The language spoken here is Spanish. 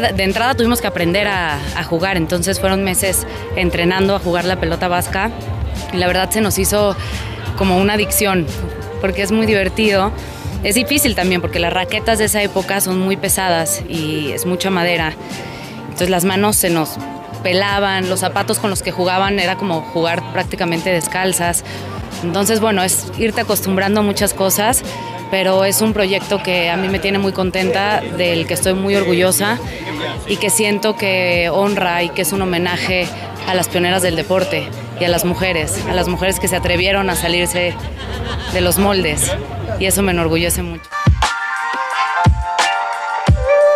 verdad, de entrada tuvimos que aprender a jugar, entonces fueron meses entrenando a jugar la pelota vasca y la verdad se nos hizo como una adicción, porque es muy divertido. Es difícil también porque las raquetas de esa época son muy pesadas y es mucha madera, entonces las manos se nos pelaban, los zapatos con los que jugaban era como jugar prácticamente descalzas. Entonces, bueno, es irte acostumbrando a muchas cosas, pero es un proyecto que a mí me tiene muy contenta, del que estoy muy orgullosa y que siento que honra y que es un homenaje a las pioneras del deporte y a las mujeres que se atrevieron a salirse de los moldes, y eso me enorgullece mucho.